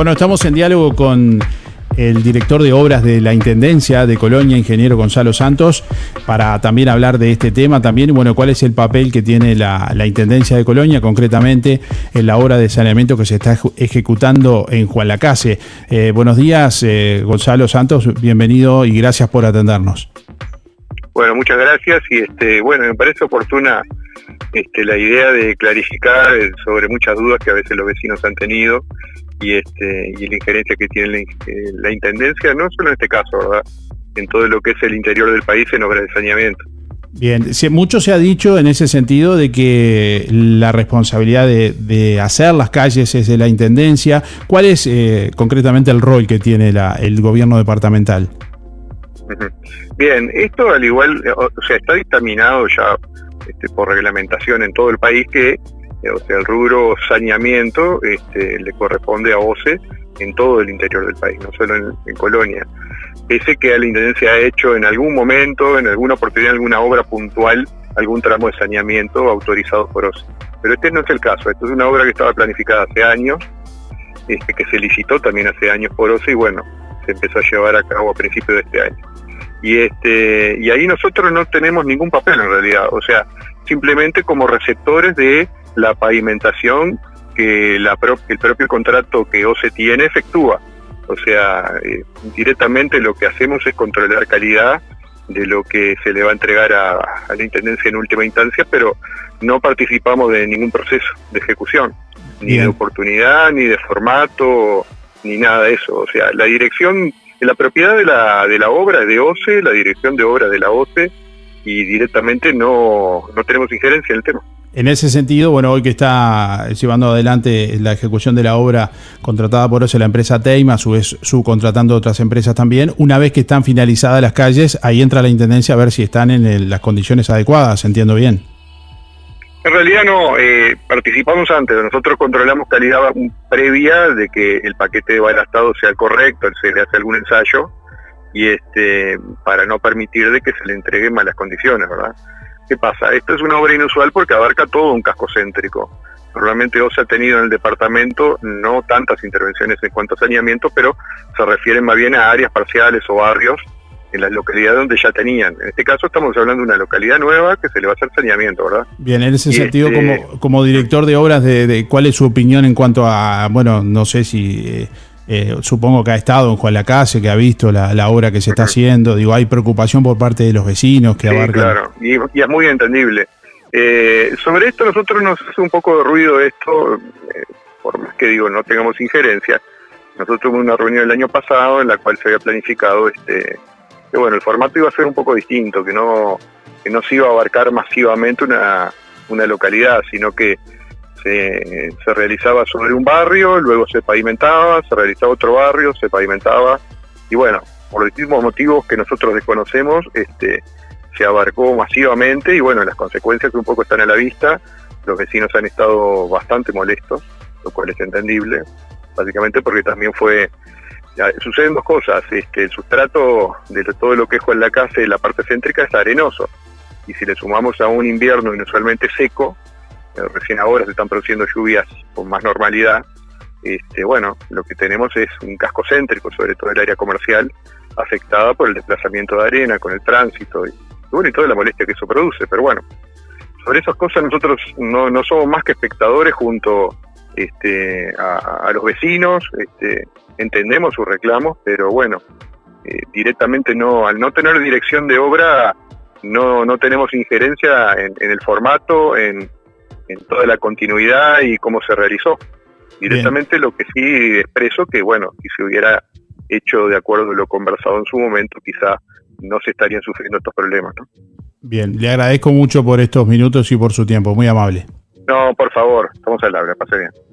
Bueno, estamos en diálogo con el director de obras de la Intendencia de Colonia, ingeniero Gonzalo Santos, para también hablar de este tema también, bueno, cuál es el papel que tiene la Intendencia de Colonia, concretamente en la obra de saneamiento que se está ejecutando en Juan Lacaze. Buenos días, Gonzalo Santos, bienvenido y gracias por atendernos. Bueno, muchas gracias y bueno, me parece oportuna la idea de clarificar sobre muchas dudas que a veces los vecinos han tenido y la injerencia que tiene la Intendencia, no solo en este caso, ¿verdad?, en todo lo que es el interior del país en obras de saneamiento. Bien, mucho se ha dicho en ese sentido de que la responsabilidad de hacer las calles es de la Intendencia. ¿Cuál es concretamente el rol que tiene el gobierno departamental? Bien, esto al igual, o sea, está dictaminado ya por reglamentación en todo el país que el rubro saneamiento le corresponde a OSE en todo el interior del país, no solo en Colonia. Ese que la Intendencia ha hecho en algún momento, en alguna oportunidad, alguna obra puntual, algún tramo de saneamiento autorizado por OSE. Pero este no es el caso, esto es una obra que estaba planificada hace años, que se licitó también hace años por OSE y bueno, se empezó a llevar a cabo a principios de este año. Y ahí nosotros no tenemos ningún papel en realidad, o sea, simplemente como receptores de la pavimentación que el propio contrato que OSE tiene efectúa. O sea, directamente lo que hacemos es controlar calidad de lo que se le va a entregar a la Intendencia en última instancia, pero no participamos de ningún proceso de ejecución, ni de oportunidad, ni de formato, ni nada de eso. O sea, la dirección, la propiedad de la obra de OSE, la dirección de obra de la OSE, y directamente no tenemos injerencia en el tema. En ese sentido, bueno, hoy que está llevando adelante la ejecución de la obra contratada por OSE la empresa Teima, a su vez subcontratando otras empresas también, una vez que están finalizadas las calles, ahí entra la Intendencia a ver si están en las condiciones adecuadas, entiendo bien. En realidad no, participamos antes, nosotros controlamos calidad previa de que el paquete de balastado sea el correcto, se le hace algún ensayo, y para no permitir de que se le entreguen malas condiciones, ¿verdad? ¿Qué pasa? Esto es una obra inusual porque abarca todo un casco céntrico. Normalmente OSE ha tenido en el departamento no tantas intervenciones en cuanto a saneamiento, pero se refieren más bien a áreas parciales o barrios en las localidades donde ya tenían. En este caso estamos hablando de una localidad nueva que se le va a hacer saneamiento, ¿verdad? Bien, en ese sentido, como director de obras, ¿cuál es su opinión en cuanto a, bueno, no sé si, supongo que ha estado en Juan Lacaze, que ha visto la obra que se está haciendo, digo, hay preocupación por parte de los vecinos que abarcan? Claro, y es muy entendible. Sobre esto nosotros nos hace un poco de ruido esto, por más que digo, no tengamos injerencia. Nosotros tuvimos una reunión el año pasado en la cual se había planificado que bueno, el formato iba a ser un poco distinto, que no se iba a abarcar masivamente una localidad, sino que se realizaba sobre un barrio, luego se pavimentaba, se realizaba otro barrio, se pavimentaba, y bueno, por distintos motivos que nosotros desconocemos, se abarcó masivamente, y bueno, las consecuencias que un poco están a la vista, los vecinos han estado bastante molestos, lo cual es entendible, básicamente porque también fue... Suceden dos cosas, el sustrato de todo lo que es Juan Lacaze, la parte céntrica, está arenoso, y si le sumamos a un invierno inusualmente seco, recién ahora se están produciendo lluvias con más normalidad, bueno, lo que tenemos es un casco céntrico, sobre todo el área comercial, afectada por el desplazamiento de arena, con el tránsito, bueno, y toda la molestia que eso produce, pero bueno, sobre esas cosas nosotros no somos más que espectadores junto a los vecinos, entendemos sus reclamos, pero bueno, directamente no, al no tener dirección de obra, no tenemos injerencia en el formato, en toda la continuidad y cómo se realizó. Directamente bien. Lo que sí expreso que bueno, si se hubiera hecho de acuerdo a lo conversado en su momento, quizá no se estarían sufriendo estos problemas, ¿no? Bien, le agradezco mucho por estos minutos y por su tiempo, muy amable. No, por favor, estamos al habla, pase bien.